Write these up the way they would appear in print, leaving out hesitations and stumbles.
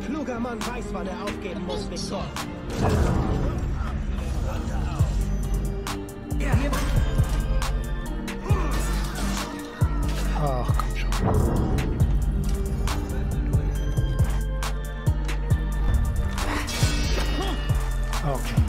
Ein kluger Mann weiß, wann er aufgeben muss, Victor. Ach, komm schon. Okay.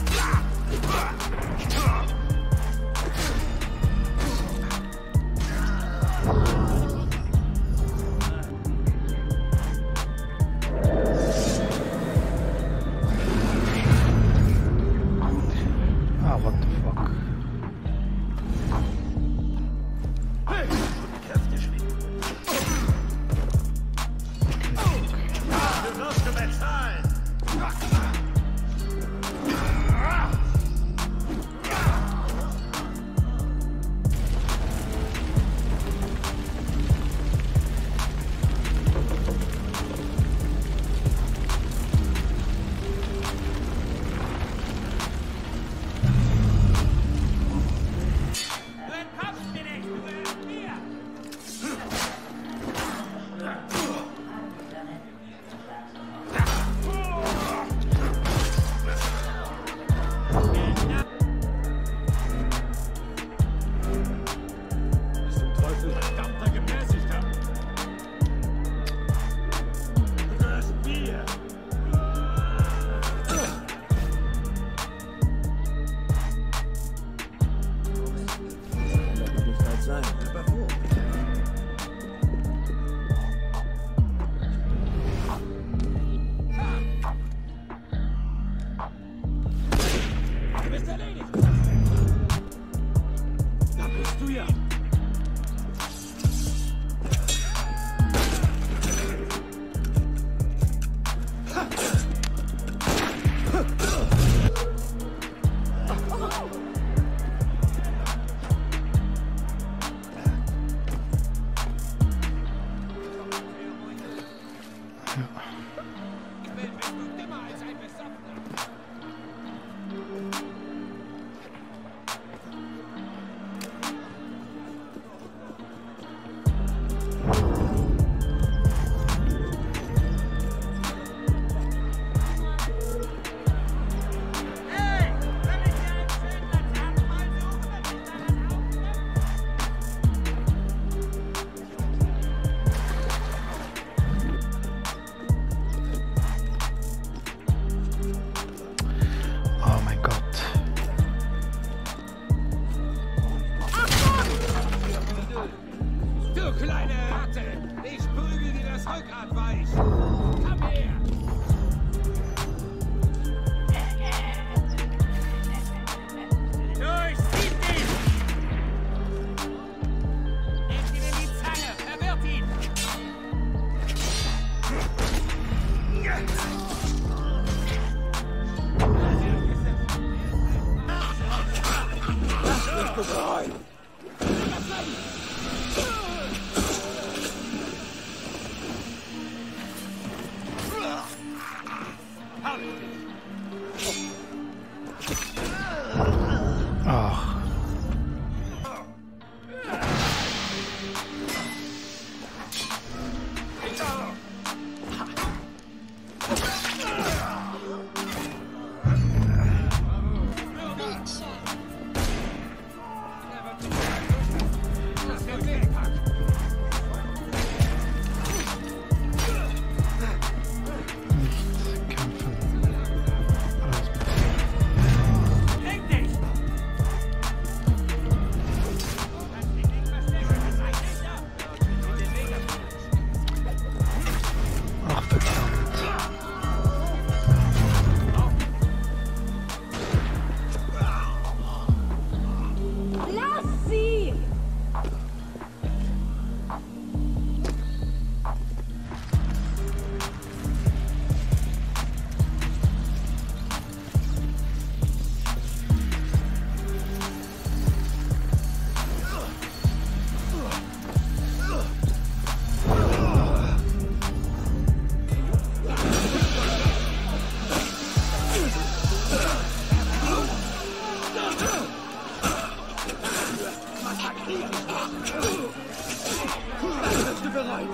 Bist du bereit?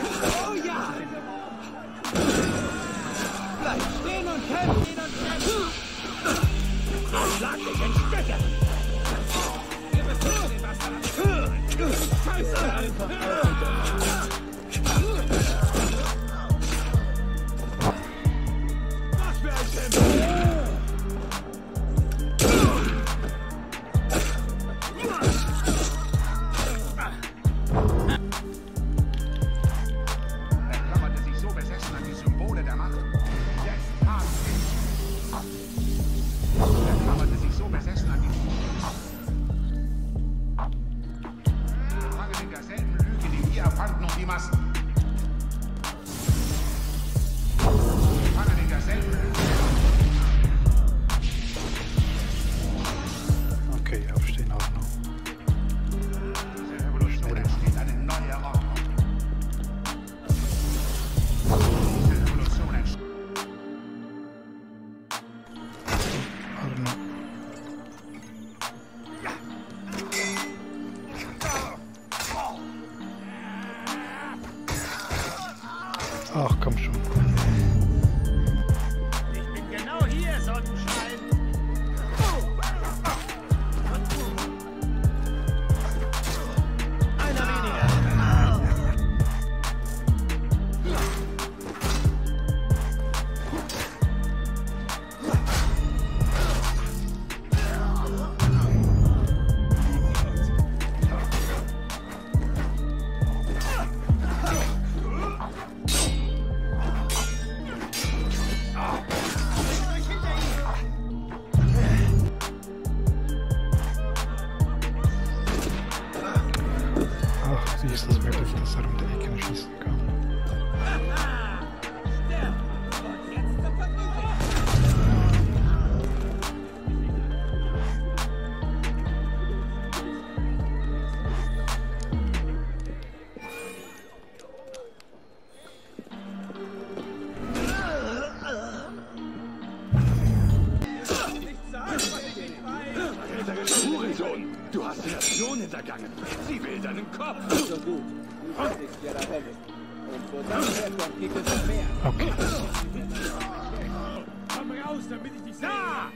Oh ja! Scheiße einfach. Was für ein Tempel! Er klammerte sich so besessen an die Symbole der Macht. Jetzt hab ich! Er klammerte sich so besessen an die Okay, aufstehen auch noch. Diese Revolution entsteht eine neue Ordnung. Diese Revolution entsteht. Ordnung. Ach, komm schon. Ich bin genau hier, Sonnenschein. Einer weniger. Wie ist es möglich, dass er um die Ecke schießen kann? Du hast die Nation hintergangen. Sie will deinen Kopf. So gut. Du bist ja der Hölle. Und wo das herkommt, gibt es noch mehr. Okay. Komm raus, damit ich dich sehe. Da!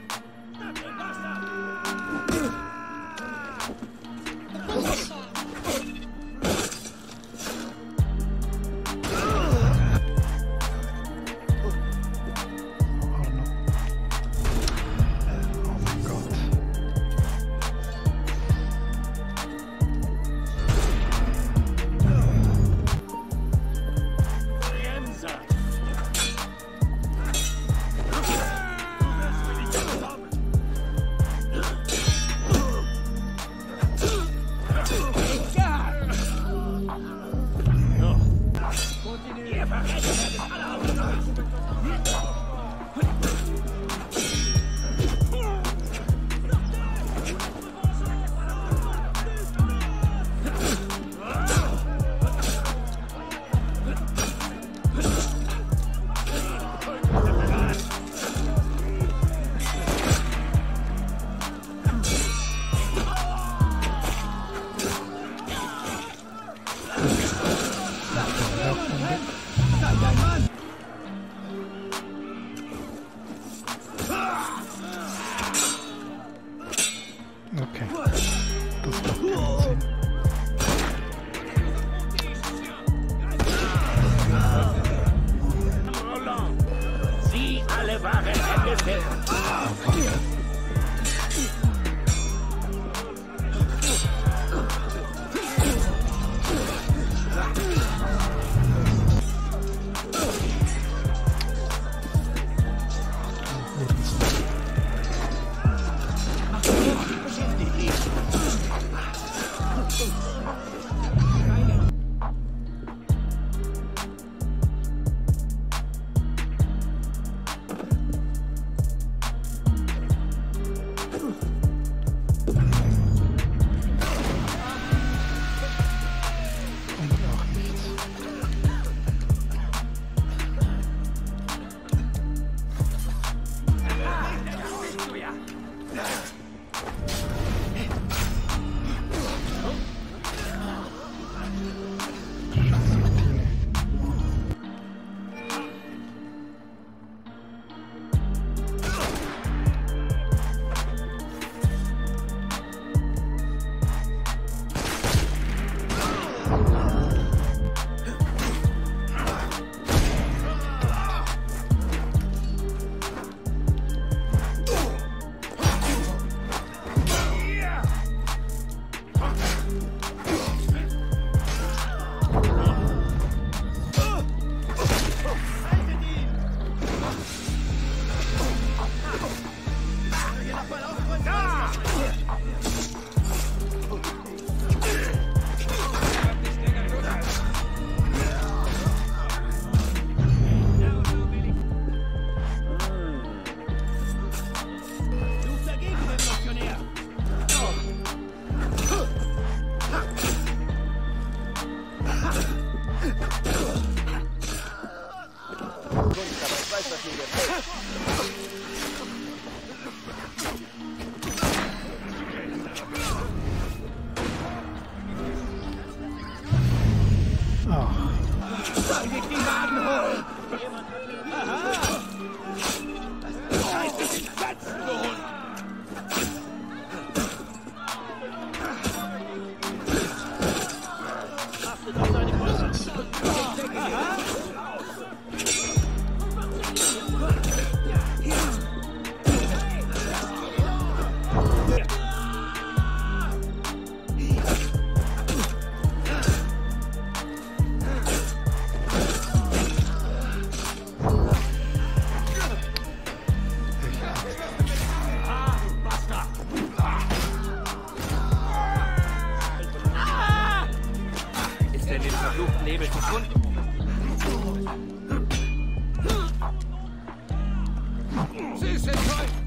Okay, das macht keinen Sinn. Sie alle waren Gefährten. Okay. Sie sind heute.